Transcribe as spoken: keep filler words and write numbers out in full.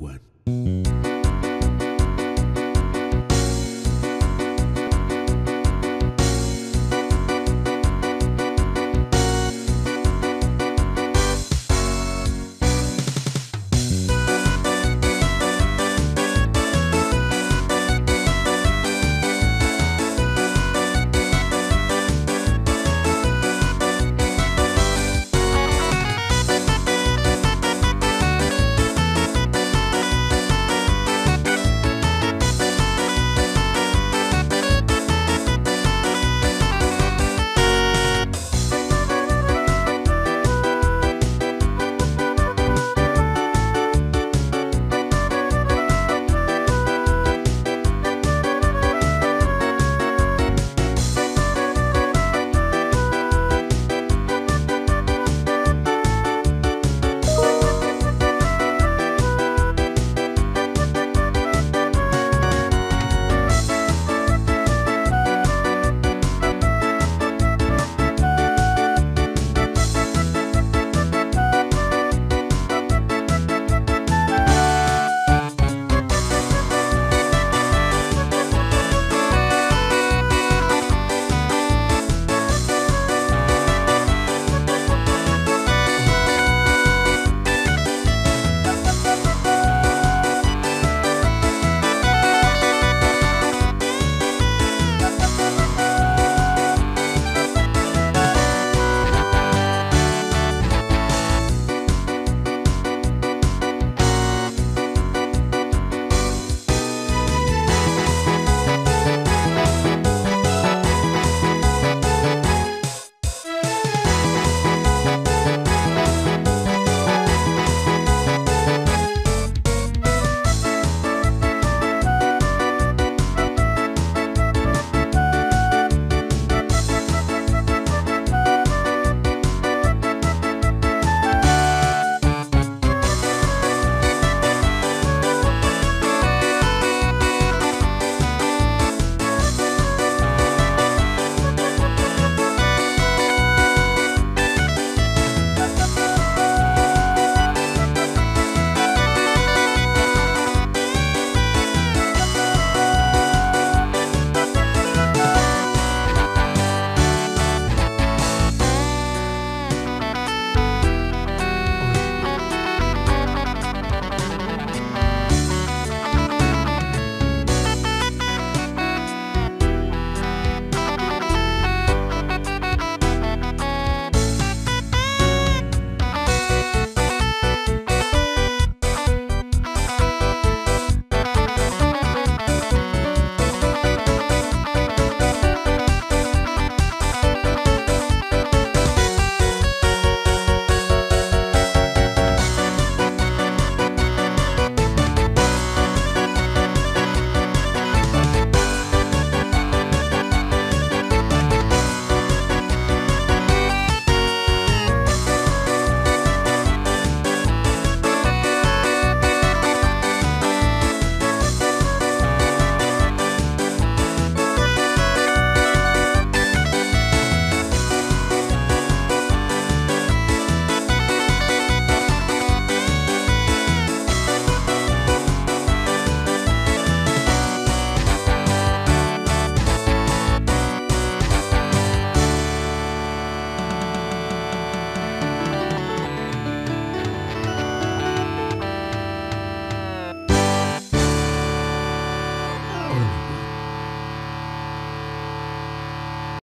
one.